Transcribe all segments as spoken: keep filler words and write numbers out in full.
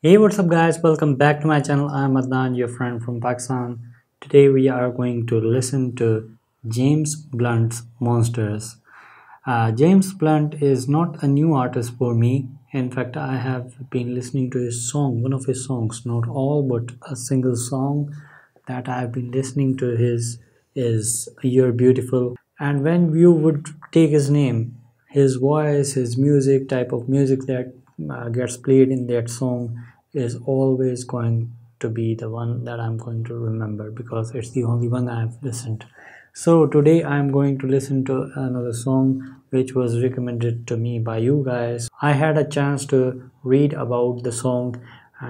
Hey, what's up guys, welcome back to my channel. I'm Adnan, your friend from Pakistan. Today we are going to listen to James Blunt's Monsters. Uh, James Blunt is not a new artist for me. In fact, I have been listening to his song, one of his songs, not all but a single song that I've been listening to his is You're Beautiful. And when you would take his name, his voice, his music, type of music that Uh, gets played in that song is always going to be the one that I'm going to remember, because it's the only one I've listened. So today I'm going to listen to another song which was recommended to me by you guys. I had a chance to read about the song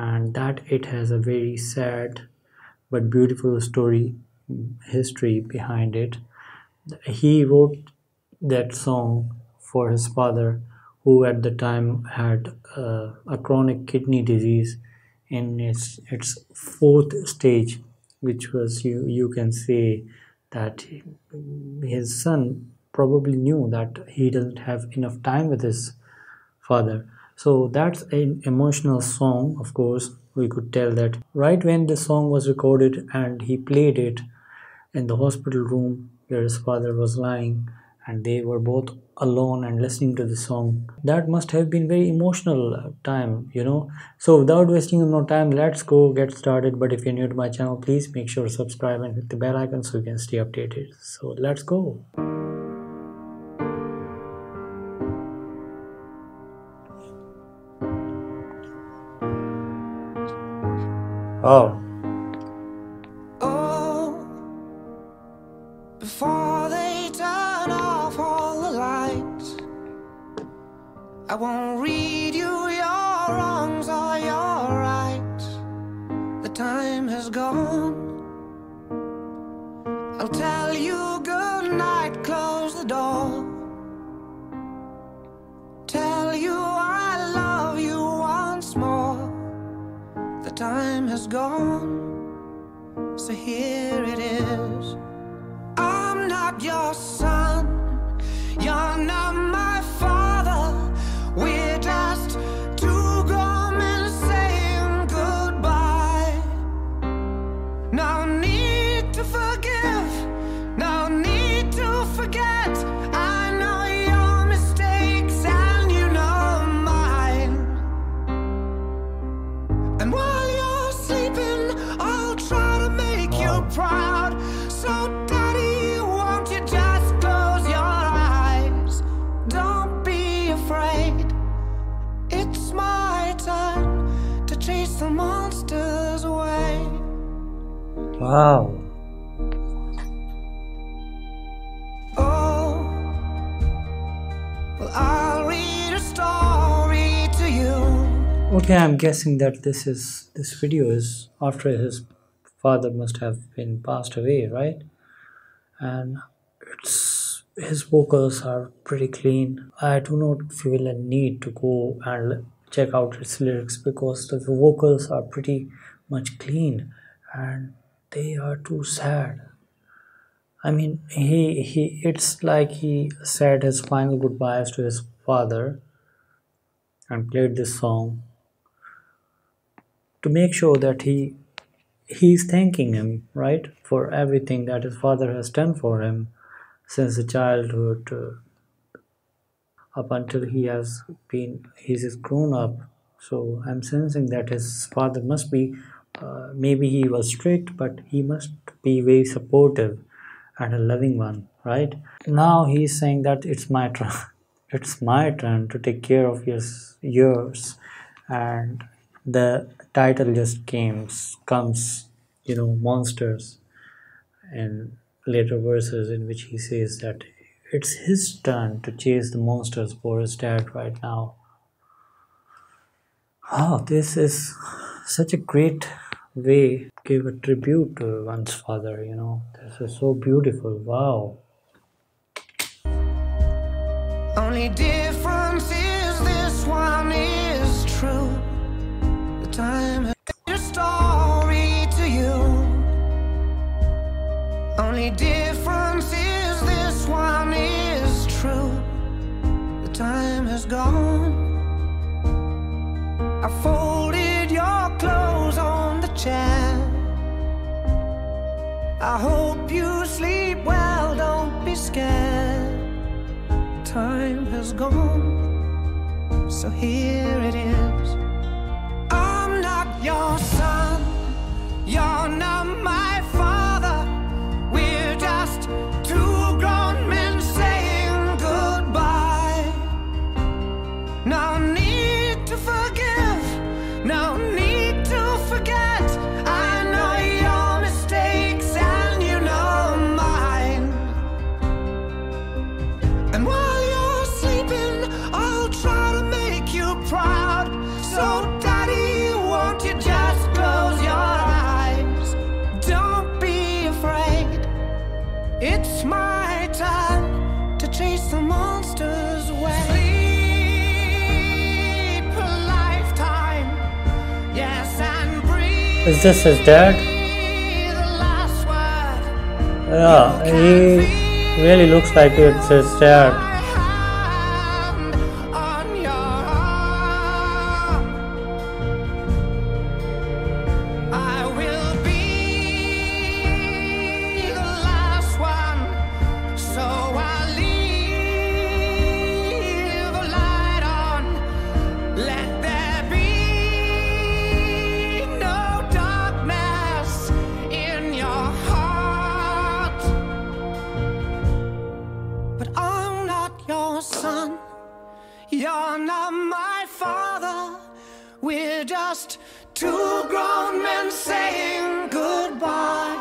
and that it has a very sad but beautiful story history behind it. He wrote that song for his father, who at the time had uh, a chronic kidney disease in its, its fourth stage, which was, you, you can say that his son probably knew that he doesn't have enough time with his father. So that's an emotional song, of course, we could tell that. Right when the song was recorded and he played it in the hospital room where his father was lying, and they were both alone and listening to the song, that must have been very emotional time, you know. So without wasting more time, let's go get started. But if you're new to my channel, please make sure to subscribe and hit the bell icon so you can stay updated. So let's go. Oh. Oh, before they turn off all the lights, I won't read you your wrongs or your rights. The time has gone. I'll tell you good night, close the door, tell you I love you once more. The time has gone, so here it is. I'm not your son, you're not my father. We're just two grown men saying goodbye. No need to forgive, no need to forget. I know your mistakes and you know mine. And while you're sleeping, I'll try to make you proud. So the monsters away. Wow. Oh, well, I'll read a story to you. Okay, I'm guessing that this is this video is after his father must have been passed away, right? And it's his vocals are pretty clean. I do not feel a need to go and check out its lyrics because the vocals are pretty much clean and they are too sad. I mean, he he it's like he said his final goodbyes to his father and played this song to make sure that he he's thanking him, right, for everything that his father has done for him since the childhood uh, up until he has been, he's grown up. So I'm sensing that his father must be, uh, maybe he was strict, but he must be very supportive and a loving one, right? Now he's saying that it's my turn, it's my turn to take care of yours, and the title just came, comes, you know, monsters, and later verses in which he says that it's his turn to chase the monsters for his dad right now. Oh, this is such a great way to give a tribute to one's father, you know. This is so beautiful. Wow. Only difference is this one is true. The time has made a story to you. Only difference is one is true. The time has gone. I folded your time has gone, so here it is. I'm not your son, you're not my father. We're just two grown men saying goodbye. No need to forgive, no need to forget. I know your mistakes and you know mine. And while you're sleeping, I'll try to make you proud. So daddy, won't you just close your eyes? Don't be afraid. It's my time to chase the monsters away. Sleep a lifetime, yes, and breathe. Is this his dad? Yeah, he really looks like it's his dad. Son, you're not my father. We're just two grown men saying goodbye.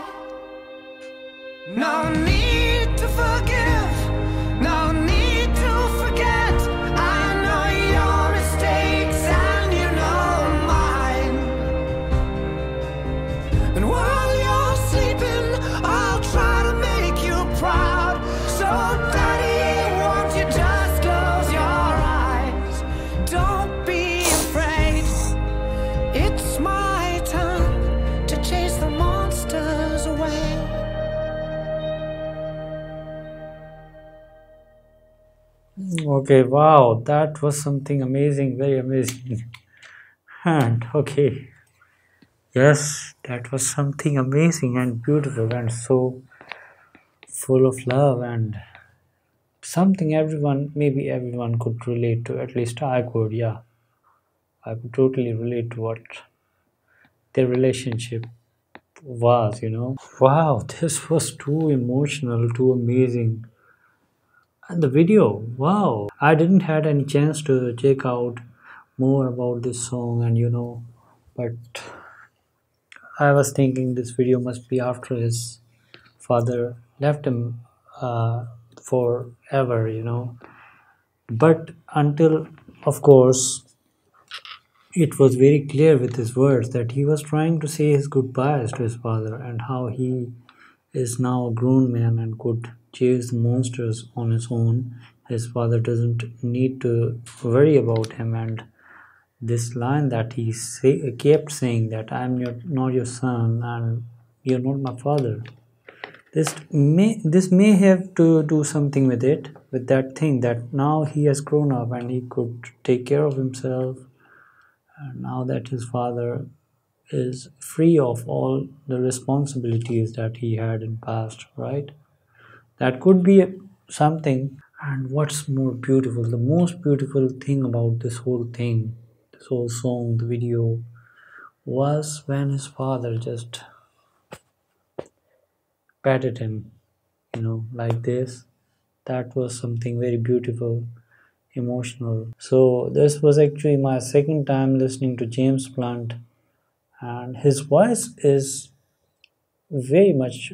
No need to forgive, no need to forget. I know your mistakes and you know mine. And while you're sleeping, I'll try to make you proud. So daddy, okay, wow, that was something amazing, very amazing. And okay, yes, that was something amazing and beautiful and so full of love and something everyone, maybe everyone could relate to. At least I could, yeah. I could totally relate to what their relationship was, you know. Wow, this was too emotional, too amazing. And the video, wow, I didn't had any chance to check out more about this song, and you know, but I was thinking this video must be after his father left him uh, forever, you know. But until, of course, it was very clear with his words that he was trying to say his goodbyes to his father, and how he is now a grown man and could chase monsters on his own. His father doesn't need to worry about him. And this line that he say, kept saying that I'm your, not your son and you're not my father. This may, this may have to do something with it, with that thing that now he has grown up and he could take care of himself. And now that his father is free of all the responsibilities that he had in past, right? That could be something. And what's more beautiful, the most beautiful thing about this whole thing, this whole song, the video, was when his father just patted him, you know, like this. That was something very beautiful, emotional. So this was actually my second time listening to James Blunt, and his voice is very much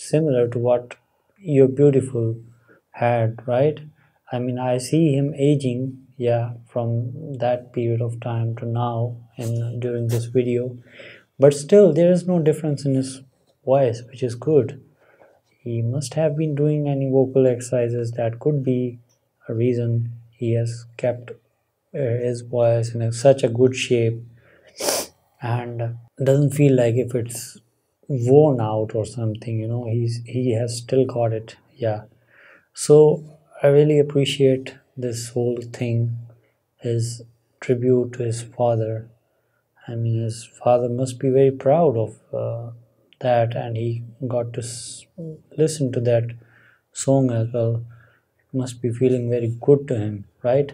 similar to what You're Beautiful had, right? I mean, I see him aging, yeah, from that period of time to now and during this video, but still there is no difference in his voice, which is good. He must have been doing any vocal exercises. That could be a reason he has kept his voice in such a good shape and doesn't feel like if it's worn out or something, you know. He's he has still got it, yeah. So I really appreciate this whole thing, his tribute to his father. I mean, his father must be very proud of uh, that, and he got to s listen to that song as well. must be feeling very good to him, right?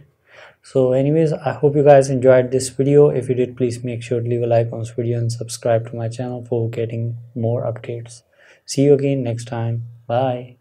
So anyways, I hope you guys enjoyed this video. If you did, please make sure to leave a like on this video and subscribe to my channel for getting more updates. See you again next time. Bye.